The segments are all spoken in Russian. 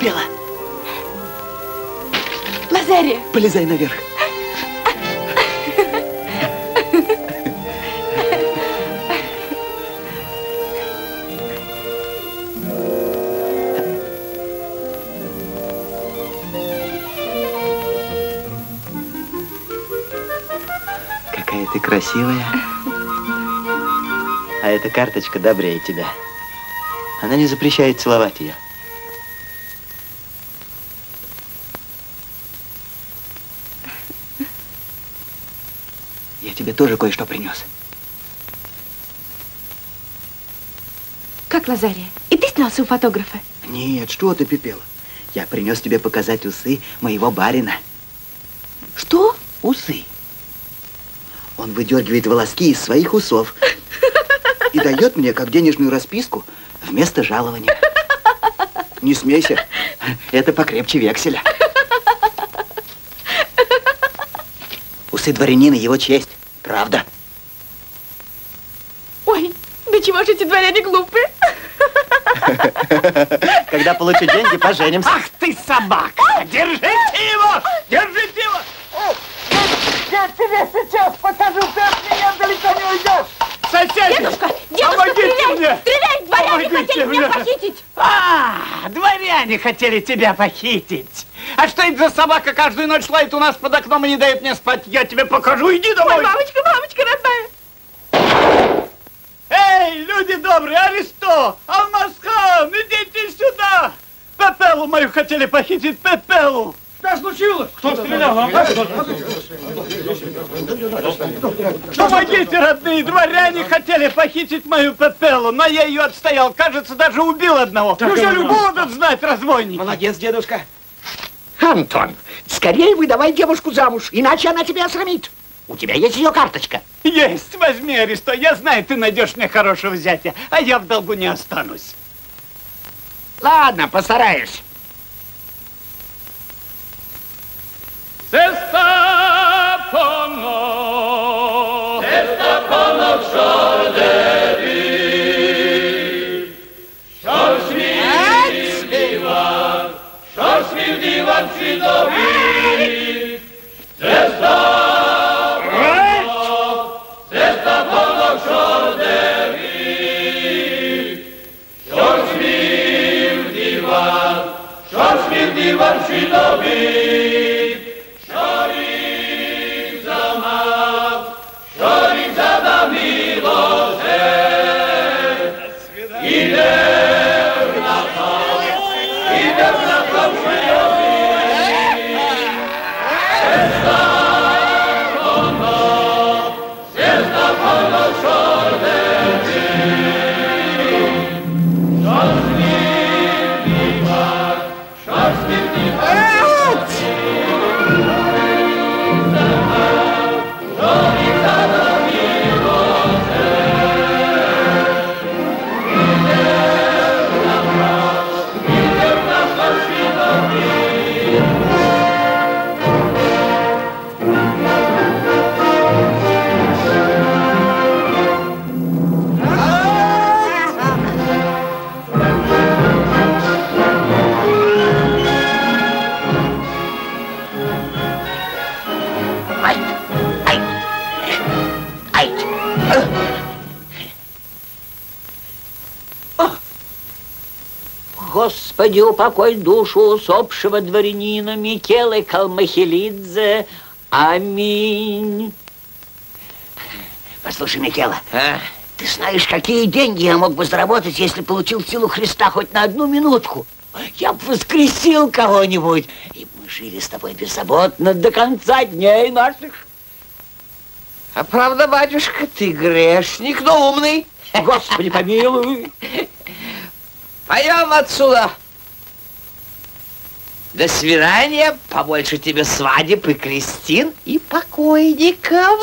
Пела. Лазария! Полезай наверх. Какая ты красивая. А эта карточка добрее тебя. Она не запрещает целовать ее. Тебе тоже кое-что принес. Как, Лазария? И ты снялся у фотографа? Нет, что ты, Пепел? Я принес тебе показать усы моего барина. Что? Усы. Он выдергивает волоски из своих усов и дает мне как денежную расписку вместо жалования. Не смейся, это покрепче векселя. Усы дворянина его честь. Правда? Ой, да чего же эти дворяне глупые? Когда получу деньги, поженимся. Ах ты, собака! Держите его! Держите его! Я тебе сейчас покажу, ты от меня далеко не уйдешь! Соседи! Дедушка, помогите мне! Стреляй! Дворяне хотели меня похитить! А, дворяне хотели тебя похитить! А что это за собака каждую ночь лает у нас под окном и не дает мне спать? Я тебе покажу, иди домой! Ой, мамочка, мамочка родная! Эй, люди добрые, Аристо, Алмасхан, идите сюда! Пепелу мою хотели похитить, Пепелу! Что случилось? Кто стрелял? Помогите, родные, дворяне хотели похитить мою Пепелу, но я ее отстоял, кажется, даже убил одного. Неужели будут знать разбойники? Молодец, дедушка. Антон, скорее выдавай девушку замуж, иначе она тебя осрамит. У тебя есть ее карточка? Есть, возьми, Аристо, я знаю, ты найдешь мне хорошего зятя, а я в долгу не останусь. Ладно, постараюсь. Зестафони! Зестафони! Господи, упокой душу усопшего дворянина Микелы Калмахелидзе. Аминь. Послушай, Микела, а? Ты знаешь, какие деньги я мог бы заработать, если получил силу Христа хоть на одну минутку? Я бы воскресил кого-нибудь, и мы жили с тобой беззаботно до конца дней наших. А правда, батюшка, ты грешник, но умный. Господи, помилуй. Пойдем отсюда. До свидания. Побольше тебе свадеб и крестин, и покойников.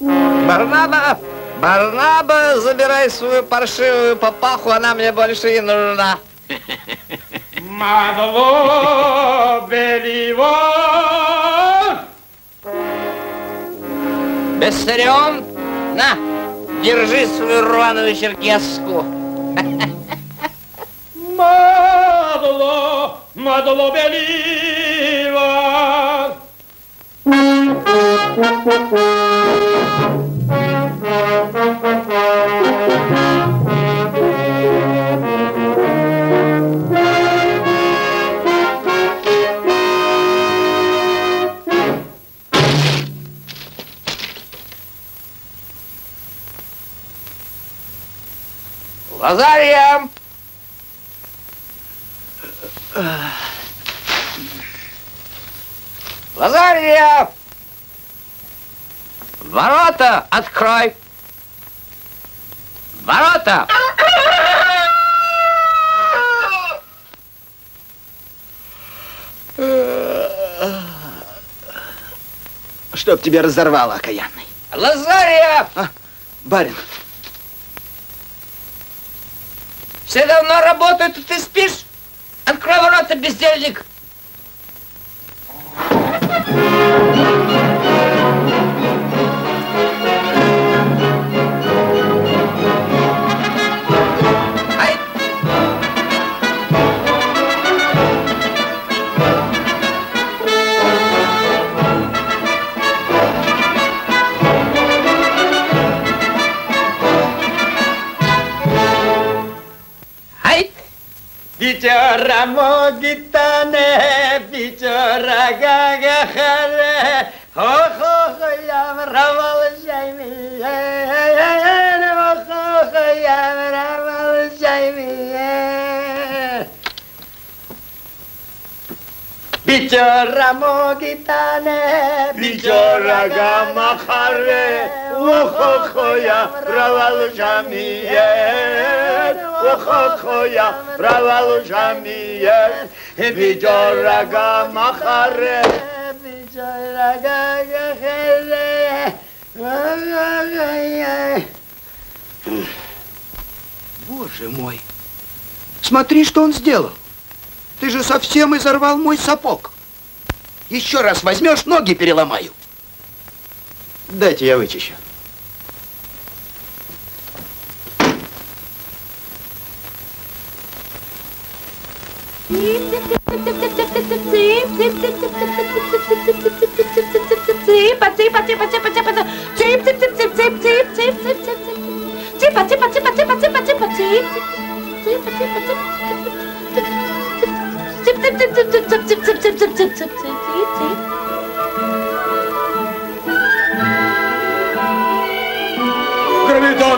Барнаба, Барнаба, забирай свою паршивую папаху, она мне больше не нужна. Мадло Беливор! Бестерион, на, держи свою рваную черкеску. Мадло, Мадло Беливор! Лазария! Лазария! Ворота открой! Ворота! Чтоб тебя разорвало, окаянный! Лазария! А, барин! Все давно работают, а ты спишь? Открой ворота, бездельник! Бичора могитане, бичора гагахаре, охо-хо, я вравалчайми, охо-хо, я вравалчайми. Бичора могитане, бичора гамахаре, охо-хо, я вравалчайми. Охохоя, праволжамие, бичорага махаре, бичорага гахере. Боже мой, смотри, что он сделал. Ты же совсем изорвал мой сапог. Еще раз возьмешь, ноги переломаю. Дайте я вычищу. Гравидон,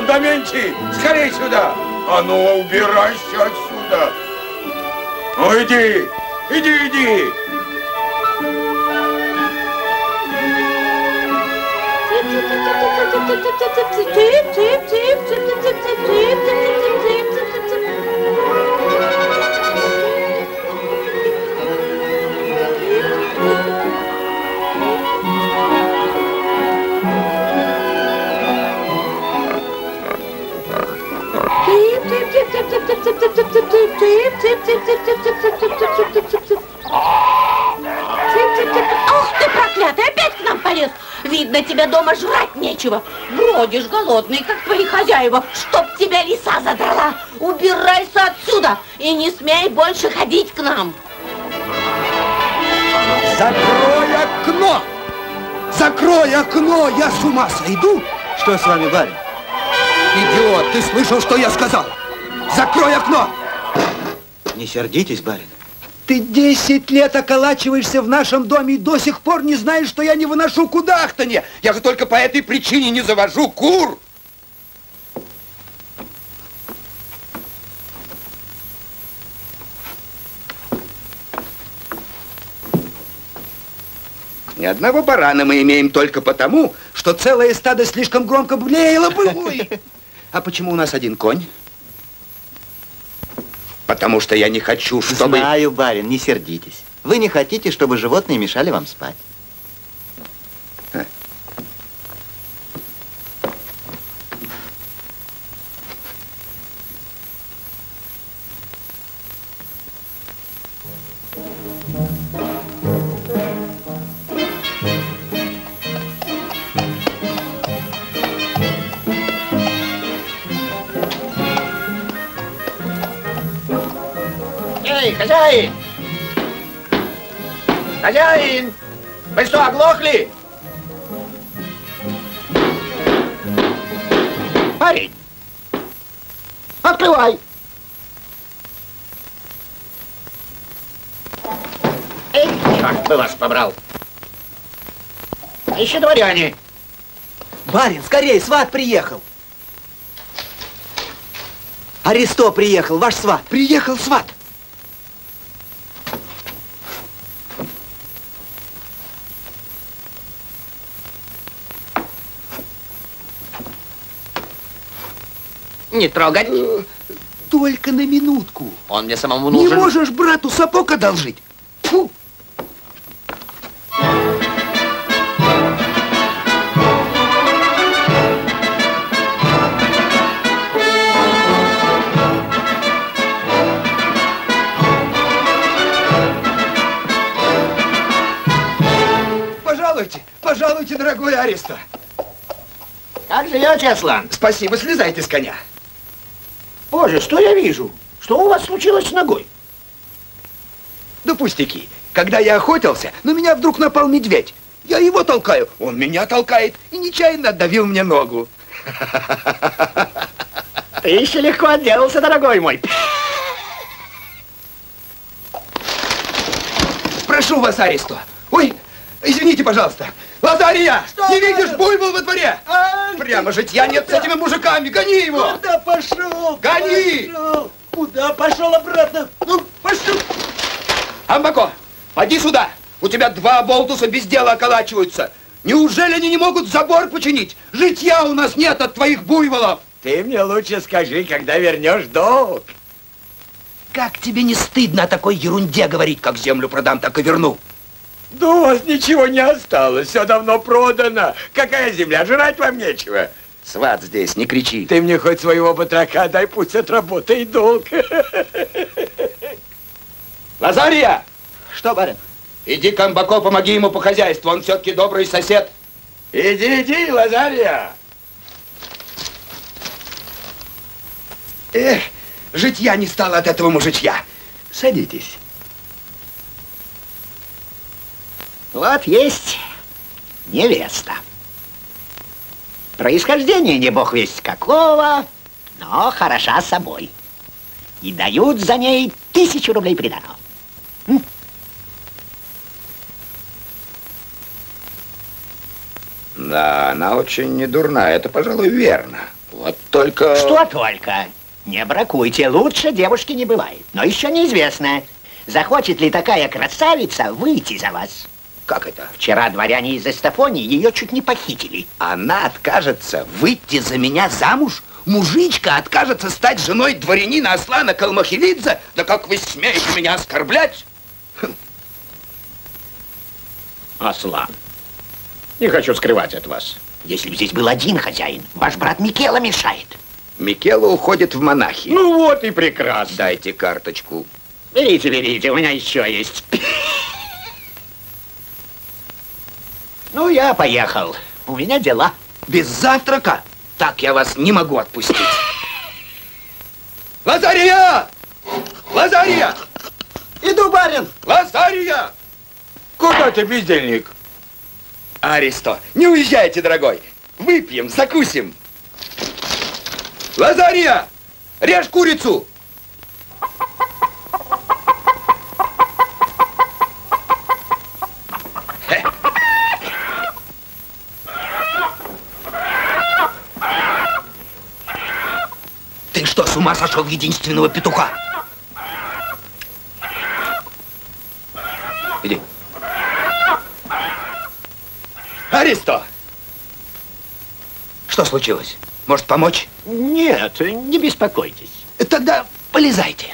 Доменчий, скорей сюда! А ну, убирайся отсюда! Ну, иди! Иди, иди! Ох ты, проклятый, опять к нам полез! Видно, тебя дома жрать нечего. Бродишь голодный, как твои хозяева, чтоб тебя лиса задрала. Убирайся отсюда и не смей больше ходить к нам. Закрой окно! Закрой окно! Я с ума сойду! Что с вами, барин? Идиот, ты слышал, что я сказал? Закрой окно! Не сердитесь, барин. Ты 10 лет околачиваешься в нашем доме и до сих пор не знаешь, что я не выношу кудахтанья. Я же только по этой причине не завожу кур. Ни одного барана мы имеем только потому, что целое стадо слишком громко блеяло бы. А почему у нас один конь? Потому что я не хочу, чтобы... Знаю, барин, не сердитесь. Вы не хотите, чтобы животные мешали вам спать. Ха. Хозяин! Хозяин! Вы что, оглохли? Парень! Открывай! Эй, черт бы вас побрал! Еще дворяне! Барин, скорее, сват приехал! Аристо приехал, ваш сват! Приехал сват! Не трогать. Только на минутку. Он мне самому нужен. Не можешь брату сапог одолжить? Фу. Пожалуйте, пожалуйте, дорогой Аристо. Как живете, Аслан? Спасибо, слезайте с коня. Боже, что я вижу? Что у вас случилось с ногой? Да пустяки. Когда я охотился, на меня вдруг напал медведь. Я его толкаю, он меня толкает и нечаянно отдавил мне ногу. Ты еще легко отделался, дорогой мой. Прошу вас, Аристо. Ой, извините, пожалуйста. Лазария! Что не видишь, буйвол во дворе? Ай, прямо житья нет с этими мужиками! Гони его! Куда пошел? Гони! Пошел. Куда пошел обратно? Ну, пошел! Амбако, поди сюда! У тебя 2 болтуса без дела околачиваются! Неужели они не могут забор починить? Житья у нас нет от твоих буйволов! Ты мне лучше скажи, когда вернешь долг. Как тебе не стыдно о такой ерунде говорить? Как землю продам, так и верну. Да у вас ничего не осталось, все давно продано. Какая земля, жрать вам нечего. Сват здесь, не кричи. Ты мне хоть своего батрака дай, пусть отработает долг. Лазария! Что, барин? Иди к Амбако, помоги ему по хозяйству, он все-таки добрый сосед. Иди, иди, Лазария! Эх, житья не стало от этого мужичья. Садитесь. Вот есть невеста. Происхождение не бог весть какого, но хороша собой. И дают за ней 1000 рублей приданого. Да, она очень недурна, это, пожалуй, верно. Вот только... Что только? Не бракуйте, лучше девушки не бывает. Но еще неизвестно, захочет ли такая красавица выйти за вас. Как это? Вчера дворяне из Зестафони ее чуть не похитили. Она откажется выйти за меня замуж? Мужичка откажется стать женой дворянина Аслана Калмахелидзе? Да как вы смеете меня оскорблять? Хм. Аслан, не хочу скрывать от вас. Если бы здесь был один хозяин, ваш брат Микела мешает. Микела уходит в монахи. Ну вот и прекрасно. Дайте карточку. Берите, берите, у меня еще есть. Ну, я поехал. У меня дела. Без завтрака? Так я вас не могу отпустить. Лазария! Лазария! Иду, барин! Лазария! Куда ты, бездельник? Аристо, не уезжайте, дорогой. Выпьем, закусим. Лазария! Режь курицу! Ты что, с ума сошел единственного петуха? Иди. Аристо! Что случилось? Может, помочь? Нет, не беспокойтесь. Тогда полезайте.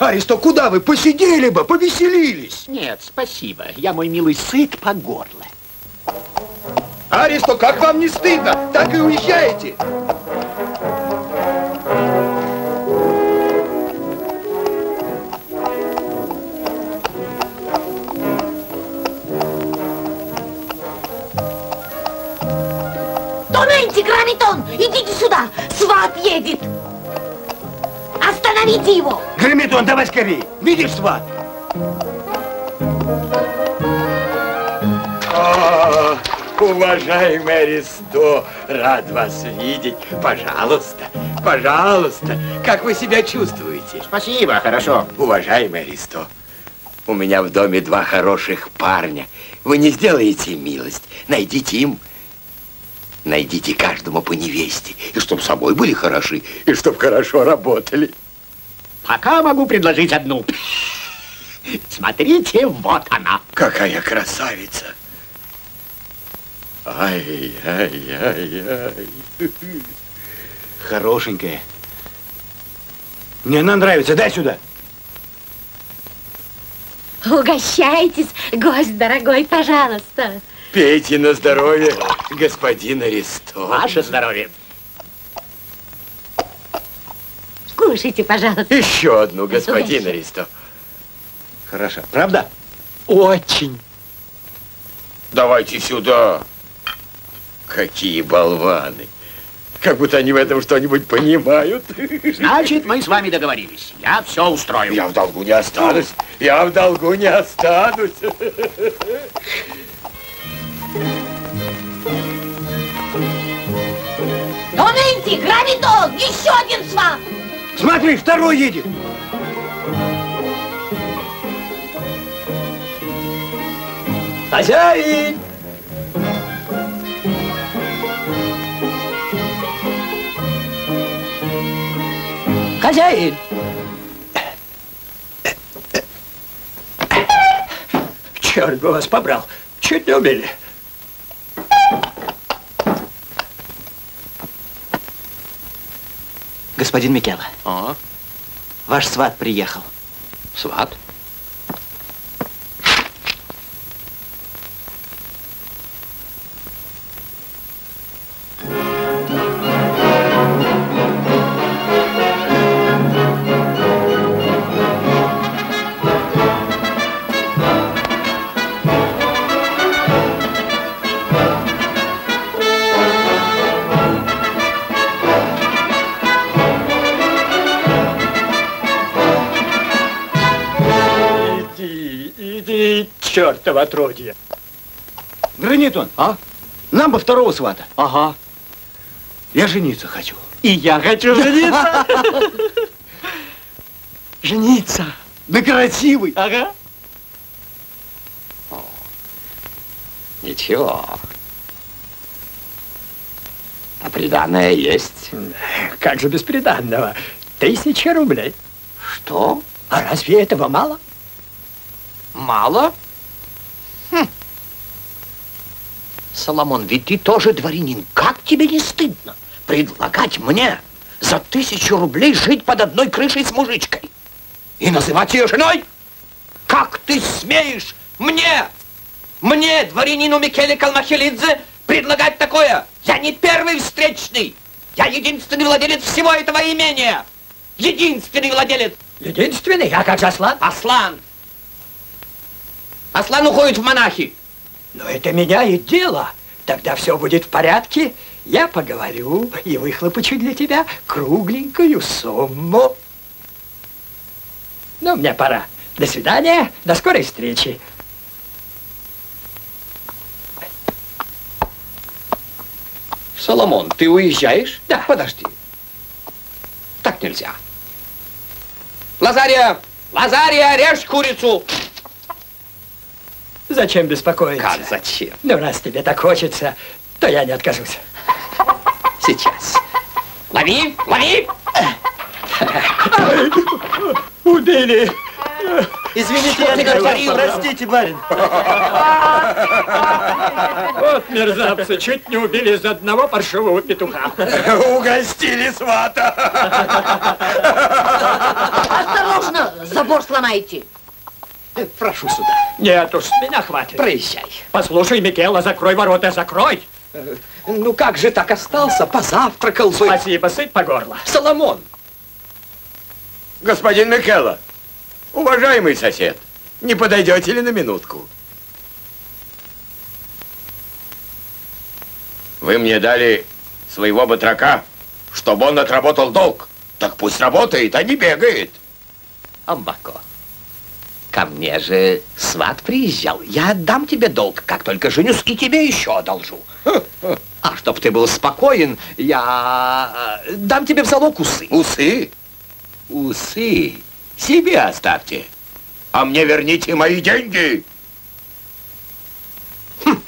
Аристо, куда вы? Посидели бы, повеселились. Нет, спасибо. Я, мой милый, сыт по горло. Аристо, как вам не стыдно? Так и уезжаете. Донайте, Грамитон! Идите сюда! Сват едет! Остановите его! Грамитон, давай скорее! Видишь, сват? Уважаемый Аристо, рад вас видеть. Пожалуйста, пожалуйста. Как вы себя чувствуете? Спасибо, хорошо. Уважаемый Аристо, у меня в доме 2 хороших парня. Вы не сделаете милость? Найдите им. Найдите каждому по невесте. И чтоб собой были хороши, и чтоб хорошо работали. Пока могу предложить одну. Смотрите, вот она. Какая красавица. Ай-яй-яй-яй. Хорошенькая. Мне она нравится. Дай сюда. Угощайтесь, гость дорогой, пожалуйста. Пейте на здоровье, господин Аристо. Ваше здоровье. Кушайте, пожалуйста. Еще одну, господин Аристо. Хорошо, правда? Очень. Давайте сюда. Какие болваны. Как будто они в этом что-нибудь понимают. Значит, мы с вами договорились. Я все устрою. Я в долгу не останусь. Я в долгу не останусь. Донэнти, Гравитон, еще один сват. Смотри, второй едет. Хозяин. Хозяин! Черт бы вас побрал! Чуть не убили! Господин Микела, ваш сват приехал. Сват? чертов отродье. Гранитон, а? Нам бы второго свата. Ага. Я жениться хочу. И я хочу жениться. Жениться. Да красивый. Ага. Ничего. А приданое есть. Как же без приданого? 1000 рублей. Что? А разве этого мало? Мало? Хм. Соломон, ведь ты тоже дворянин. Как тебе не стыдно предлагать мне за 1000 рублей жить под одной крышей с мужичкой? И называть ее женой? Как ты смеешь мне, дворянину Микеле Калмахелидзе, предлагать такое? Я не первый встречный. Я единственный владелец всего этого имения. Единственный владелец. Единственный? А как же Аслан? Аслан. Аслан уходит в монахи. Но это меняет дело. Тогда все будет в порядке. Я поговорю и выхлопочу для тебя кругленькую сумму. Ну, мне пора. До свидания. До скорой встречи. Соломон, ты уезжаешь? Да. Подожди. Так нельзя. Лазария! Лазария, режь курицу! Зачем беспокоиться? Как зачем? Ну, раз тебе так хочется, то я не откажусь. Сейчас. Лови! Лови! Убили! Извините, я не говорил. Простите, барин. Вот мерзавцы, чуть не убили из одного паршивого петуха. Угостили свата. Осторожно, забор сломаете. Прошу сюда. Нет уж, меня хватит. Проезжай. Послушай, Микела, закрой ворота, закрой. Ну как же так остался? Позавтракал. Спасибо, сыт по горло. Соломон. Господин Микела. Уважаемый сосед, не подойдете ли на минутку? Вы мне дали своего батрака, чтобы он отработал долг. Так пусть работает, а не бегает. Амбако, ко мне же сват приезжал. Я отдам тебе долг, как только женюсь, и тебе еще одолжу. А чтоб ты был спокоен, я дам тебе в залог усы. Усы? Усы. Себе оставьте, а мне верните мои деньги. Хм.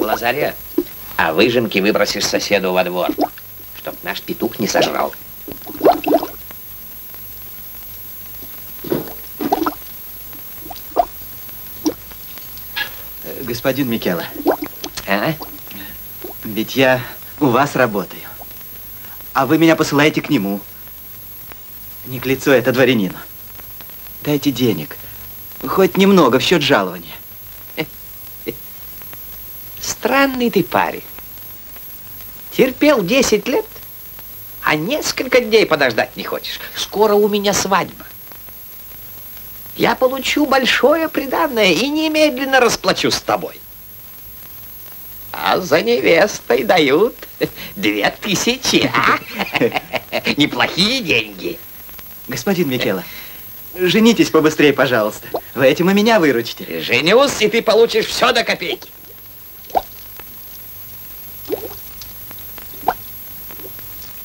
Лазаря, а выжимки выбросишь соседу во двор. Чтоб наш петух не сожрал. Господин Микела. А? Ведь я у вас работаю. А вы меня посылаете к нему. Не к лицу это дворянину. Дайте денег. Хоть немного в счет жалования. Странный ты парень. Терпел 10 лет, а несколько дней подождать не хочешь. Скоро у меня свадьба. Я получу большое приданое и немедленно расплачусь с тобой. А за невестой дают 2000, а? Неплохие деньги. Господин Микела, женитесь побыстрее, пожалуйста. Вы этим и меня выручите. Женюсь, и ты получишь все до копейки.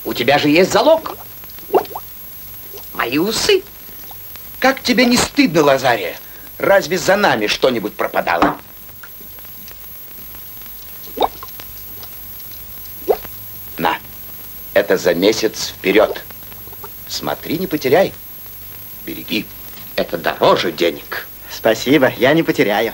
У тебя же есть залог. Мои усы. Как тебе не стыдно, Лазария? Разве за нами что-нибудь пропадало? На, это за месяц вперед. Смотри, не потеряй. Береги. Это дороже денег. Спасибо, я не потеряю.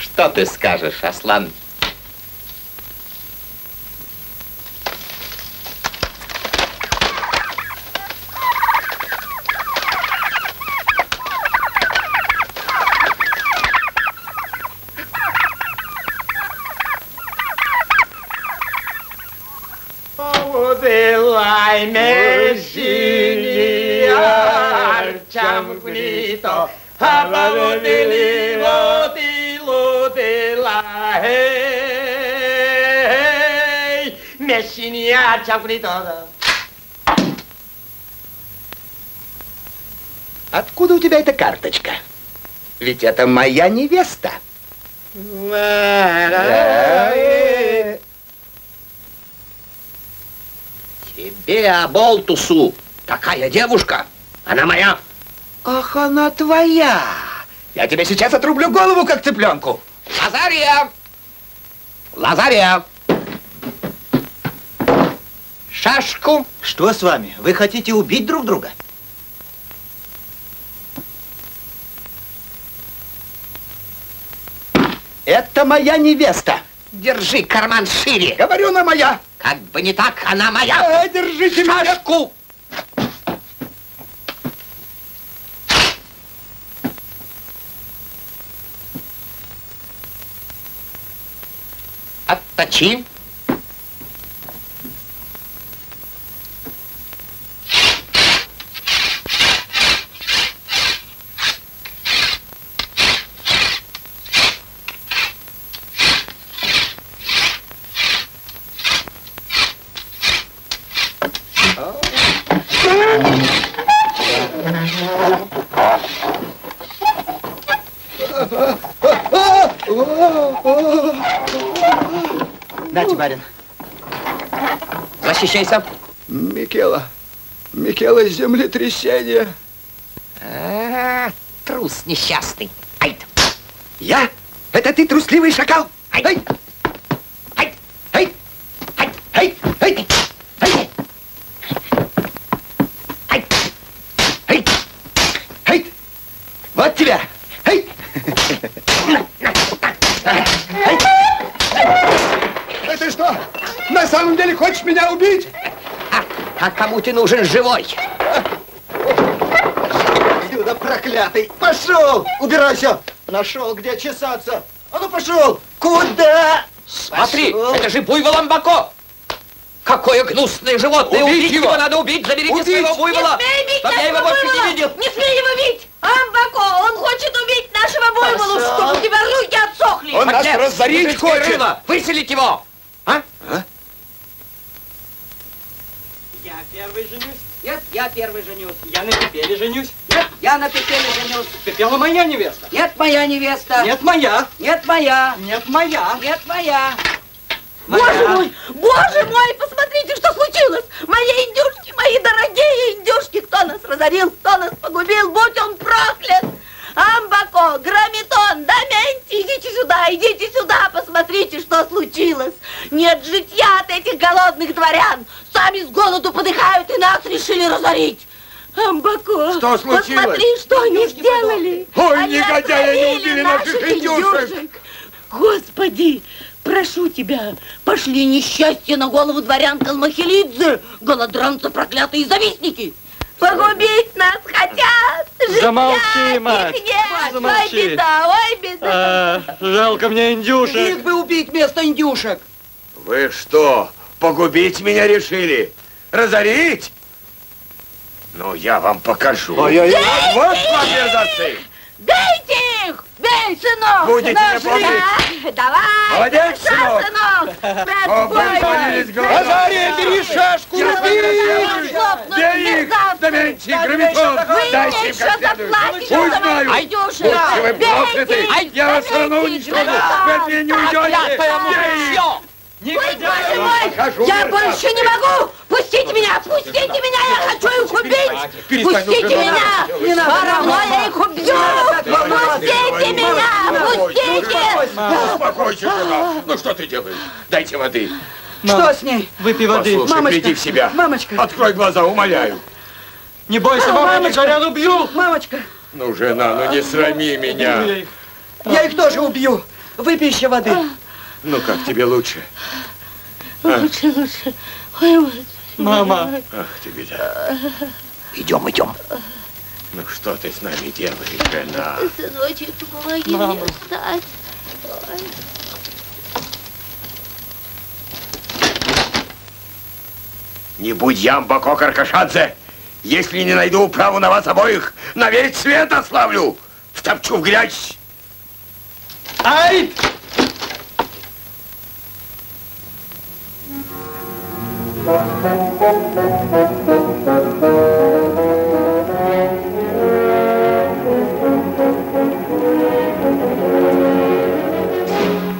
Что ты скажешь, Аслан? Откуда у тебя эта карточка? Ведь это моя невеста. Тебе, оболтусу, такая девушка, она моя. Ах, она твоя. Я тебе сейчас отрублю голову, как цыпленку. Лазария! Лазария! Шашку. Что с вами? Вы хотите убить друг друга? Это моя невеста. Держи карман шире. Говорю, она моя. Как бы не так, она моя. Держите шашку. Отточи. Барин. Защищайся. Микела. Микела, землетрясение. Трус несчастный. Айт. Я? Это ты, трусливый шакал? Айт. Айт. Айт. Айт. Айт. Айт. Айт. Айт. Айт. Айт. Айт. Вот тебя. Айт. Ты что, на самом деле хочешь меня убить? А кому ты нужен живой? Люда проклятый! Пошел! Убирайся! Нашел, где чесаться! А ну пошел! Куда? Смотри, пошел. Это же буйвол Амбако! Какое гнусное животное! Убить его надо убить! Заберите своего буйвола! Чтоб я его больше не видел! Не смей его бить! Амбако, он хочет убить нашего буйвола, чтобы у тебя руки отсохли! Он нас разорить хочет! Выселить его! А? Я первый женюсь. Нет, я первый женюсь. Я на Пепеле женюсь. Нет, я на Пепеле женюсь. Пепела моя невеста. Нет, моя невеста. Нет, моя. Нет, моя. Нет, моя. Нет, моя. Боже мой, посмотрите, что случилось. Мои индюшки, мои дорогие индюшки. Кто нас разорил, кто нас погубил, будь он проклят. Амбако, Граметон, Доменти, идите сюда, посмотрите, что случилось. Нет житья от этих голодных дворян. Сами с голоду подыхают и нас решили разорить. Амбако, что случилось? Посмотри, что они сделали. Ой, негодяи, они убили наших индюшек. Господи, прошу тебя, пошли несчастье на голову дворян Калмахелидзе, голодранцы, проклятые завистники. Погубить нас хотят! Замолчи, мать! Замолчи. Ой, беда, ой, беда! Жалко мне индюшек! Их бы убить вместо индюшек! Вы что, погубить меня решили? Разорить? Ну, я вам покажу! Ой-ой-ой! Вот подлецы! Бейте их! Бей, сынок! Будете мне помнить! Давай! Молодец, сынок! Лазария, бери шашку! Бей их! Доменти, Граметон! Дайте им как следует! Узнаю! Будьте вы прокляты! Я вас все равно уничтожу! Вы от меня не уйдете! Ой, боже мой! Я больше не могу! Пустите меня! Отпустите меня! Я хочу их убить! Пустите меня! Все равно я их убью! Пустите меня! Пустите! Успокойся, жена! Ну что ты делаешь? Дайте воды! Что с ней? Выпей воды! Послушай, приди в себя! Мамочка! Открой глаза, умоляю! Не бойся, мамочка! Я убью! Мамочка! Ну, жена, ну не срами меня! Я их тоже убью! Выпей еще воды! Ну, как тебе лучше? Лучше, лучше. Ой, вот. Мама. Ах ты беда. Идем, идем. Ну, что ты с нами делаешь, жена? Сыночек, помоги мне встать. Ой. Не будь я, Амбако Каркашадзе, если не найду управу на вас обоих, на весь свет ославлю, втопчу в грязь. Ай!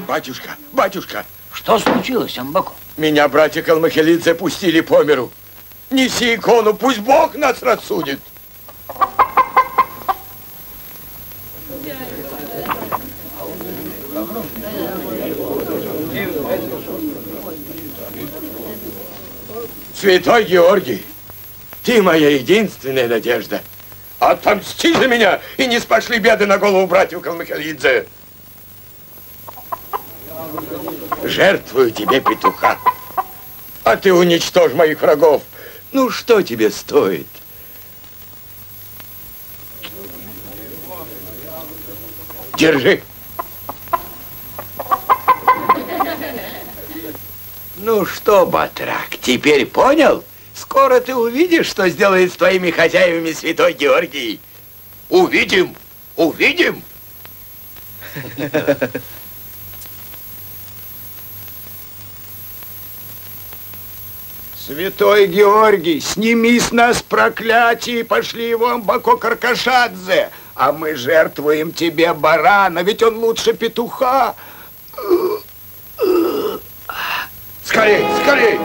Батюшка, батюшка! Что случилось, Амбако? Меня братья Калмахелидзе пустили по миру. Неси икону, пусть Бог нас рассудит. Святой Георгий, ты моя единственная надежда. Отомсти за меня и не спошли беды на голову братьев Калмахелидзе. Жертвую тебе петуха, а ты уничтожь моих врагов. Ну что тебе стоит? Держи. Ну что, батрак, теперь понял? Скоро ты увидишь, что сделает с твоими хозяевами святой Георгий. Увидим, увидим. Святой Георгий, сними с нас проклятие и пошли его Амбако Каркашадзе, а мы жертвуем тебе барана, ведь он лучше петуха. Скорей, скорей!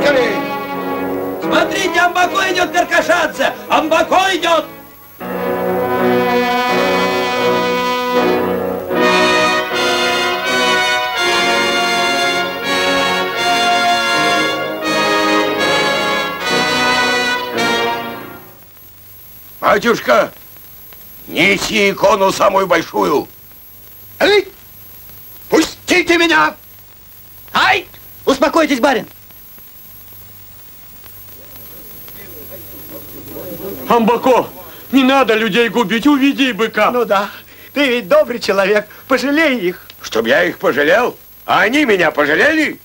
Скорей! Смотрите, Амбако идет Каркашадзе! Амбако идет! Батюшка, неси икону самую большую. Эй, пустите меня! Ай! Успокойтесь, барин. Амбако, не надо людей губить, уведи быка. Ну да, ты ведь добрый человек, пожалей их. Чтоб я их пожалел? А они меня пожалели?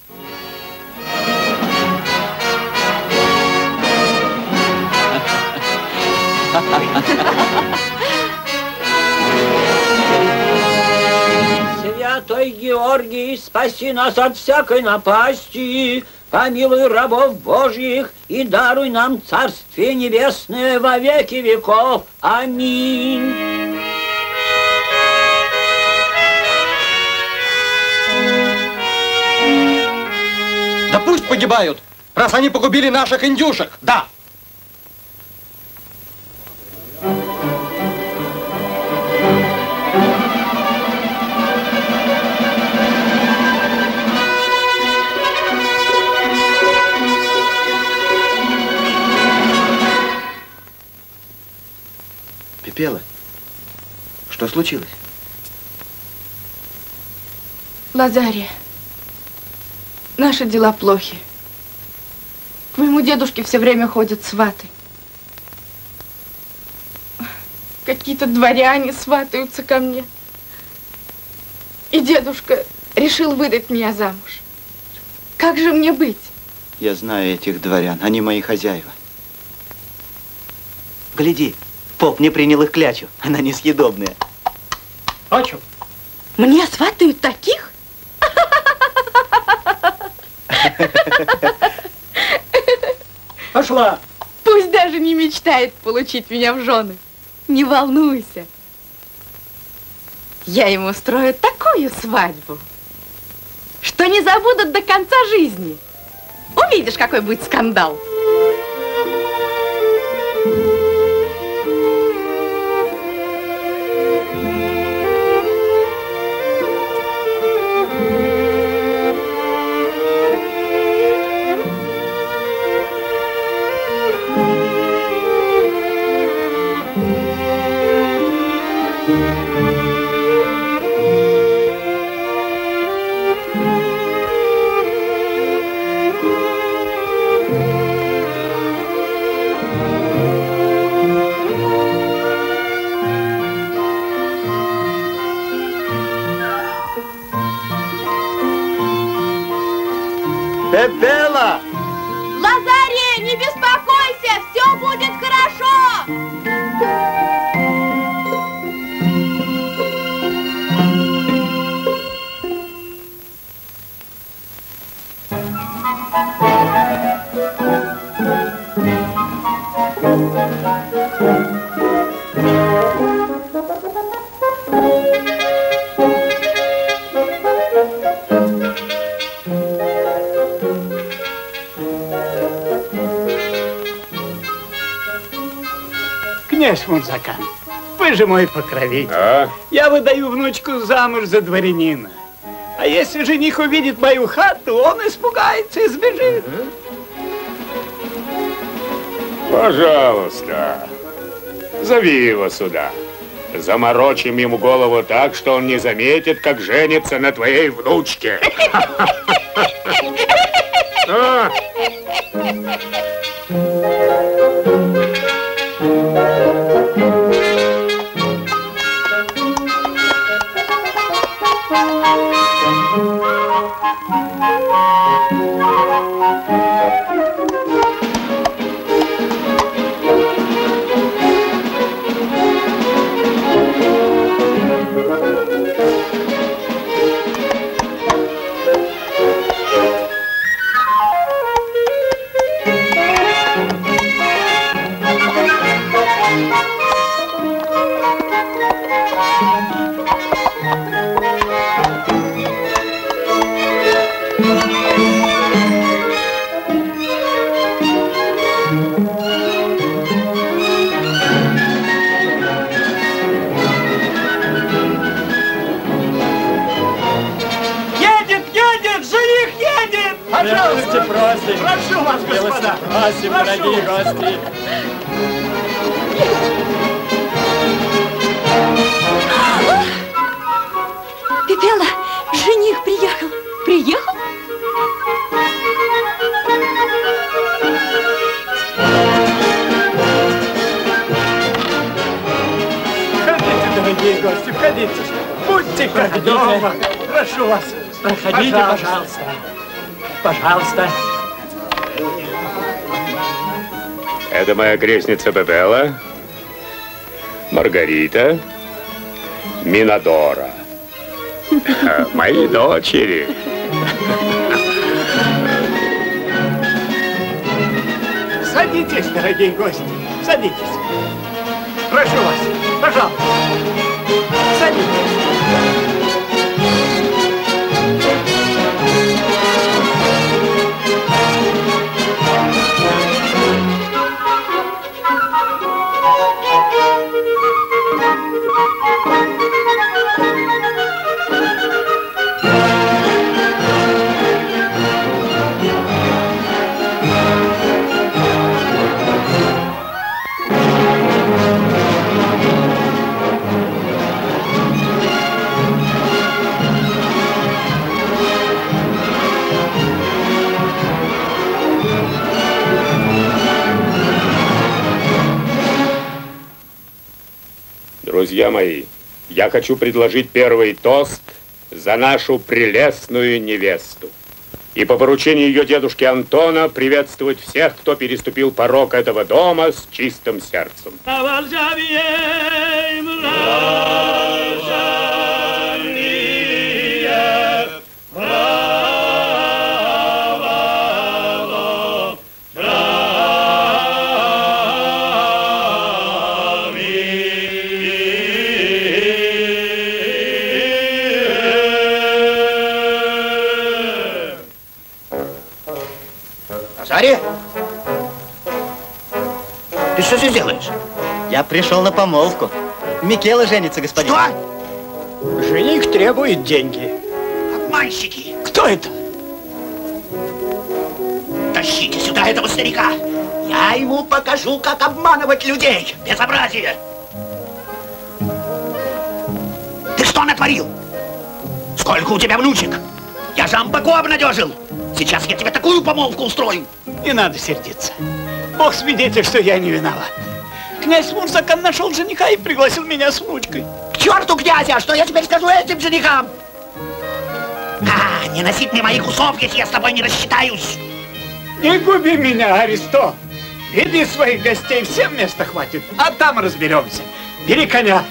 Святой Георгий, спаси нас от всякой напасти, помилуй рабов Божьих и даруй нам Царствие Небесное во веки веков. Аминь. Да пусть погибают, раз они погубили наших индюшек, да. Пепела, что случилось? Лазарий, наши дела плохи. К моему дедушке все время ходят сваты. Какие-то дворяне сватаются ко мне. И дедушка решил выдать меня замуж. Как же мне быть? Я знаю этих дворян, они мои хозяева. Гляди. Поп не принял их клячу, она несъедобная. А чё? Мне сватают таких? Пошла! Пусть даже не мечтает получить меня в жены. Не волнуйся. Я ему устрою такую свадьбу, что не забудут до конца жизни. Увидишь, какой будет скандал. Пепела! Лазарий, не беспокойся, все будет хорошо! Князь Мурзакан, вы же мой покровитель. А? Я выдаю внучку замуж за дворянина. А если жених увидит мою хату, он испугается и сбежит. Пожалуйста, зови его сюда. Заморочим ему голову так, что он не заметит, как женится на твоей внучке. Прошу вас, господа! Просим, дорогие гости! Пепела, жених приехал! Приехал? Входите, дорогие гости, входите! Будьте как дома! Прошу вас! Проходите, пожалуйста! Пожалуйста! Это моя крестница Пепела, Маргарита, Минадора, мои дочери. Садитесь, дорогие гости, садитесь. Прошу вас, пожалуйста, садитесь. Друзья мои, я хочу предложить первый тост за нашу прелестную невесту. И по поручению ее дедушки Антона приветствовать всех, кто переступил порог этого дома с чистым сердцем. Ты что здесь делаешь? Я пришел на помолвку. Микела женится, господин. Что? Жених требует деньги. Обманщики! Кто это? Тащите сюда этого старика! Я ему покажу, как обманывать людей! Безобразие! Ты что натворил? Сколько у тебя внучек? Я же Амбако обнадежил! Сейчас я тебе такую помолвку устрою! Не надо сердиться. Бог свидетель, что я не виноват. Князь Мурзакан нашел жениха и пригласил меня с внучкой. К черту князя! Что я теперь скажу этим женихам? Не носить мне моих усов, если я с тобой не рассчитаюсь. Не губи меня, Аристо. Веди своих гостей, всем места хватит, а там разберемся. Бери коня.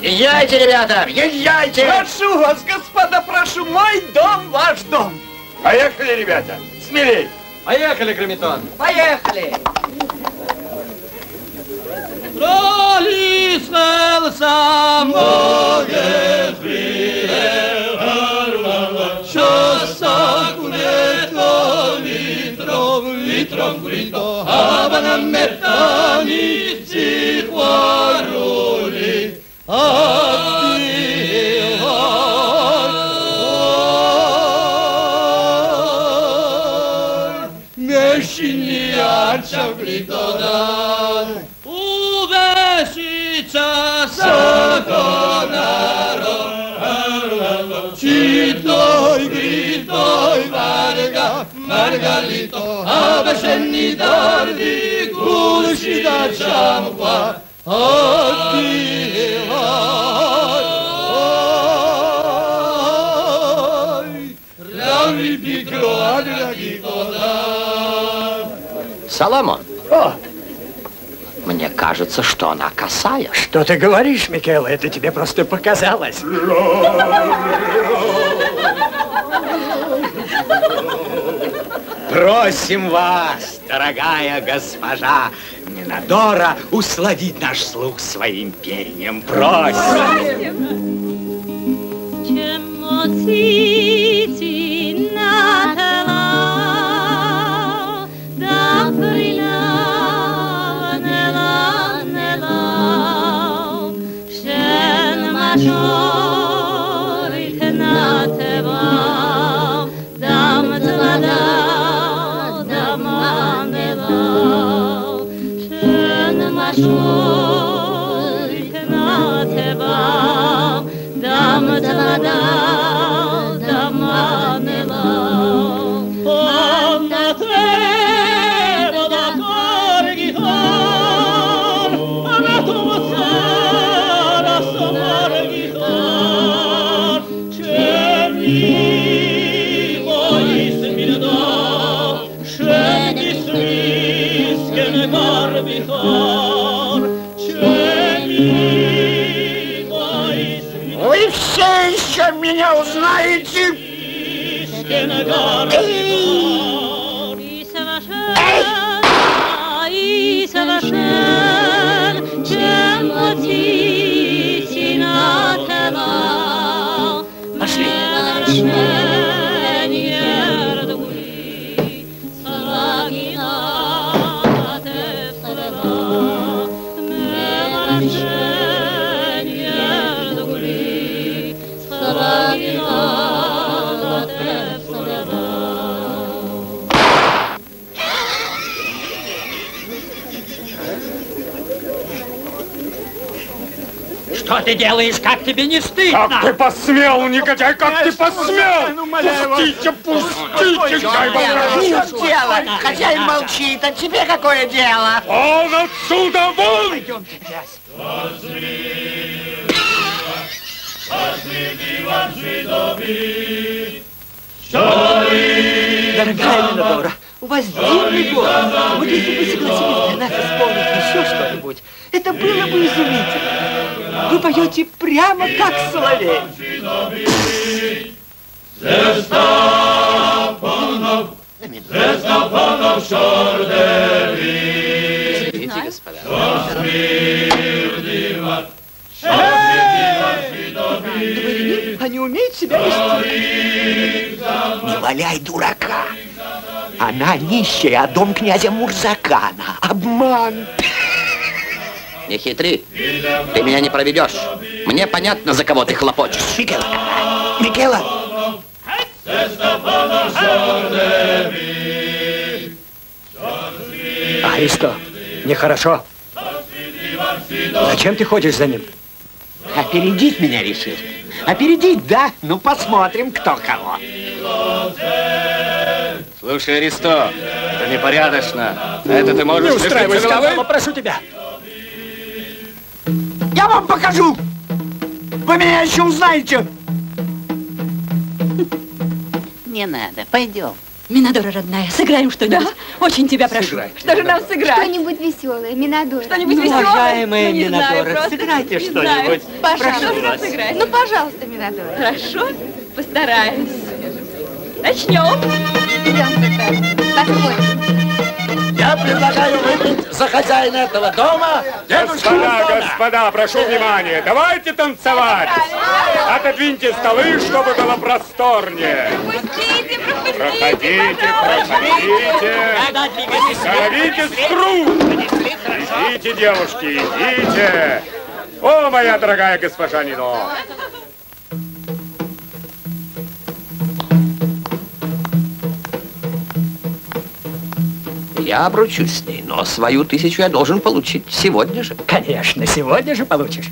Езжайте, ребята, езжайте! Прошу вас, господа, прошу, мой дом, ваш дом. Поехали, ребята, смелей. Поехали, Граметон. Поехали. Пролистался многих приехал, часа кулето ветром грито, а банаметами цифарули. Аттилар, мещини арча влитодан, увесица сатонаром, читой гритой варга, маргалито, абешенни дарди, куши да чампа, Соломон, мне кажется, что она косая. Что ты говоришь, Микела? Это тебе просто показалось. Просим вас, дорогая госпожа Минадора, условить наш слух своим пением. Просим. Меня узнаете? Пошли. Что ты делаешь? Как тебе не стыдно? Как ты посмел, негодяй, как ты посмел? Пустите, пустите, дай вам разу! Хозяин молчит, а тебе какое дело? Он отсюда вон! Пойдем сейчас. Дорогая Минадора, у вас дивный голос. Вот если бы согласились для нас исполнить еще что-нибудь, это было бы изумительно. Вы поете прямо как соловей. Зестафонов шордери. Извините, господа. Они умеют себя вести. Не валяй дурака. Она нищая, а дом князя Мурзакана. Обман. Не хитри, ты меня не проведешь. Мне понятно, за кого ты хлопочешь. Микела, Микела. Аристо, нехорошо. Зачем ты ходишь за ним? Опередить меня решил. Опередить, да? Ну посмотрим, кто кого. Слушай, Аристо, это непорядочно. Это ты можешь... Не устраивай скандал, попрошу тебя. Я вам покажу! Вы меня еще узнаете! не надо. Пойдем. Минадора, родная, сыграем что-нибудь. Да? Очень тебя прошу. Сыграйте, что же нам сыграть? Что-нибудь веселое, Минадора. Что-нибудь веселое? Уважаемая Минадора, сыграйте что-нибудь. Пожалуйста. Ну, пожалуйста, Минадора. Хорошо, постараюсь. Начнем. Идем. Я предлагаю выпить за хозяина этого дома. Господа, господа, прошу внимания, давайте танцевать. Отодвиньте столы, чтобы было просторнее. Проходите, проходите. Становите с круг. Идите, девушки, идите. О, моя дорогая госпожа Нино. Я обручусь с ней, но свою 1000 я должен получить сегодня же. Конечно, сегодня же получишь.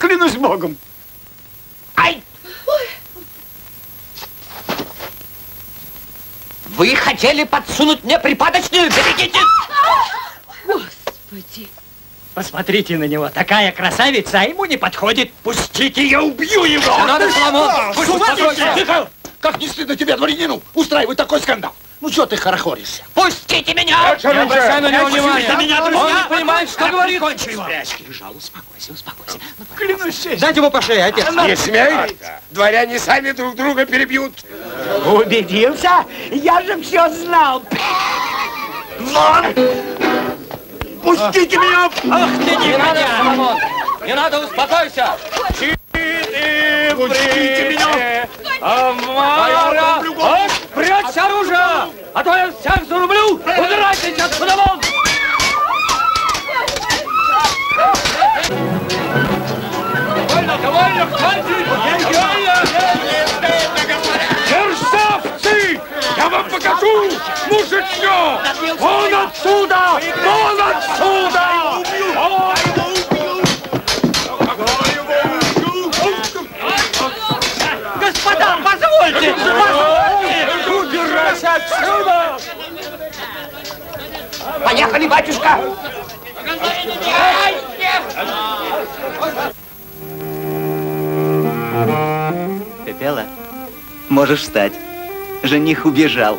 Клянусь Богом. Ай! Ой. Вы хотели подсунуть мне припадочную? Берегите! Господи! Посмотрите на него, такая красавица, а ему не подходит. Пустите, я убью его! Не надо, Соломон! Вы успокойтесь! Тихо! Как не стыдно тебе, дворянину, устраивать такой скандал? Ну что ты хорохоришься? Пустите меня! Я не обращаю на него внимания! Он не понимает, что говорит! Кончи его! Лежал, успокойся, успокойся. Клянусь честью. Дайте его по шее, отец. Не смей! Дворяне сами друг друга перебьют. Убедился? Я же все знал. Вон! Пустите меня! Ах ты, не надо! Не надо, успокойся! Пустите меня! Амара! Прячь оружие! А то я всех зарублю! Убирайтесь отсюда вон! Довольно, довольно! Мерзавцы! Я вам покажу! Мужичье! Вон отсюда! Вон отсюда! Вон! Господа, позвольте! Убирайся отсюда! Поехали, батюшка! Пепела, можешь встать. Жених убежал.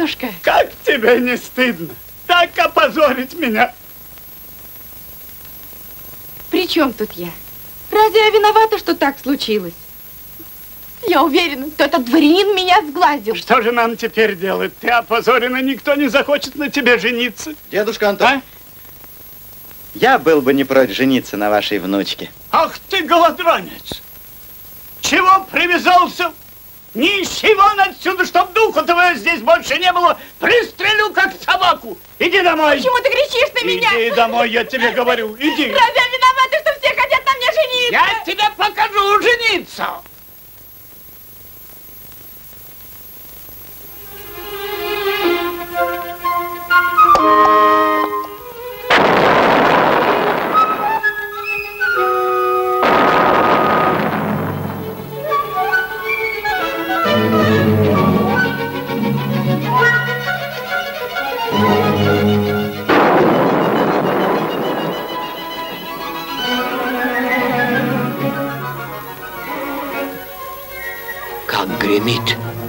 дедушка. Как тебе не стыдно? Так опозорить меня. При чем тут я? Разве я виновата, что так случилось? Я уверена, что этот дворянин меня сглазил. Что же нам теперь делать? Ты опозорена, никто не захочет на тебе жениться. Дедушка Антон, а? Я был бы не прочь жениться на вашей внучке. Ах ты, голодранец! Чего привязался? Нищий вон отсюда, чтоб духа твоего здесь больше не было. Пристрелю, как собаку. Иди домой. Почему ты кричишь на меня? Иди домой, я тебе говорю. Иди. Разве я виновата, что все хотят на мне жениться? Я тебе покажу жениться.